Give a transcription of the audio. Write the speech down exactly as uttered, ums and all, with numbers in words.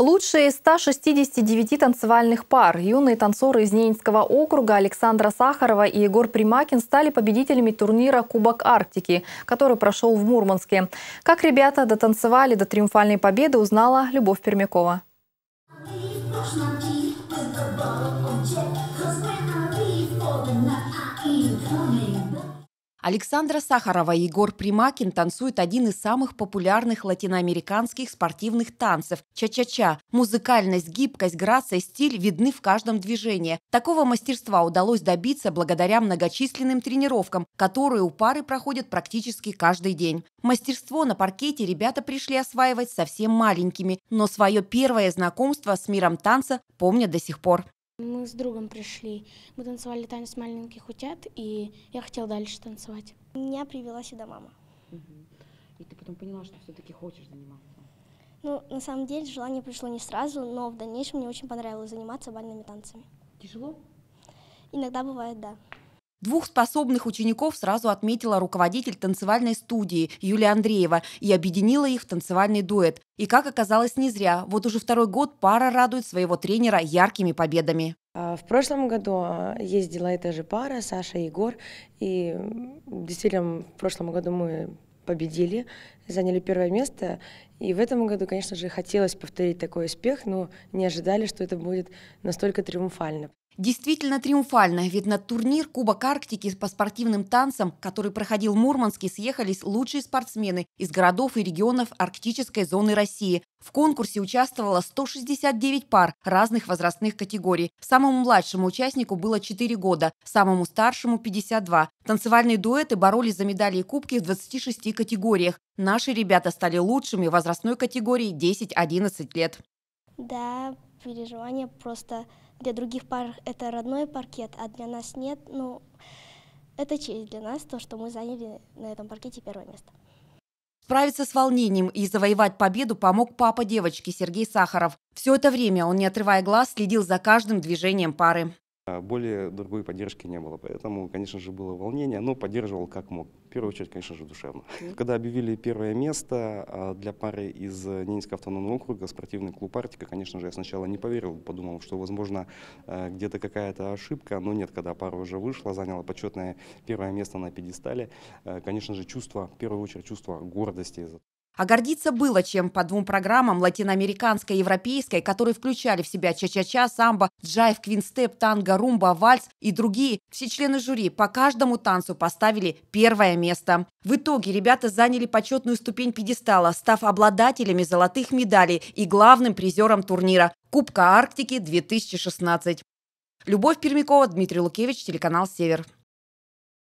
Лучшие из ста шестидесяти девяти танцевальных пар. Юные танцоры из Ненецкого округа Александра Сахарова и Егор Примакин стали победителями турнира «Кубок Арктики», который прошел в Мурманске. Как ребята дотанцевали до триумфальной победы, узнала Любовь Пермякова. Александра Сахарова и Егор Примакин танцуют один из самых популярных латиноамериканских спортивных танцев – ча-ча-ча. Музыкальность, гибкость, грация, стиль видны в каждом движении. Такого мастерства удалось добиться благодаря многочисленным тренировкам, которые у пары проходят практически каждый день. Мастерство на паркете ребята пришли осваивать совсем маленькими, но свое первое знакомство с миром танца помнят до сих пор. Мы с другом пришли, мы танцевали танец маленьких утят, и я хотела дальше танцевать. Меня привела сюда мама. Угу. И ты потом поняла, что все-таки хочешь заниматься? Ну, на самом деле, желание пришло не сразу, но в дальнейшем мне очень понравилось заниматься бальными танцами. Тяжело? Иногда бывает, да. Двух способных учеников сразу отметила руководитель танцевальной студии Юлия Андреева и объединила их в танцевальный дуэт. И, как оказалось, не зря. Вот уже второй год пара радует своего тренера яркими победами. В прошлом году ездила эта же пара, Саша и Егор. И действительно, в прошлом году мы победили, заняли первое место. И в этом году, конечно же, хотелось повторить такой успех, но не ожидали, что это будет настолько триумфально. Действительно триумфально, ведь на турнир «Кубок Арктики» по спортивным танцам, который проходил в Мурманске, съехались лучшие спортсмены из городов и регионов арктической зоны России. В конкурсе участвовало сто шестьдесят девять пар разных возрастных категорий. Самому младшему участнику было четыре года, самому старшему – пятьдесят два. Танцевальные дуэты боролись за медали и кубки в двадцати шести категориях. Наши ребята стали лучшими в возрастной категории десять-одиннадцать лет. Да, переживания просто... Для других пар это родной паркет, а для нас нет. Ну, это честь для нас, то, что мы заняли на этом паркете первое место. Справиться с волнением и завоевать победу помог папа девочки Сергей Сахаров. Все это время он, не отрывая глаз, следил за каждым движением пары. Более другой поддержки не было, поэтому, конечно же, было волнение, но поддерживал как мог. В первую очередь, конечно же, душевно. Mm-hmm. Когда объявили первое место для пары из Ненецкого автономного округа, спортивный клуб «Арктика», конечно же, я сначала не поверил, подумал, что, возможно, где-то какая-то ошибка, но нет, когда пара уже вышла, заняла почетное первое место на пьедестале, конечно же, чувство, в первую очередь, чувство гордости. А гордиться было чем. По двум программам, латиноамериканской и европейской, которые включали в себя ча-ча-ча, самбо, джайв, квинстеп, танго, румба, вальс и другие, все члены жюри по каждому танцу поставили первое место. В итоге ребята заняли почетную ступень пьедестала, став обладателями золотых медалей и главным призером турнира «Кубка Арктики-две тысячи шестнадцать». Любовь Пермякова, Дмитрий Лукевич, телеканал «Север».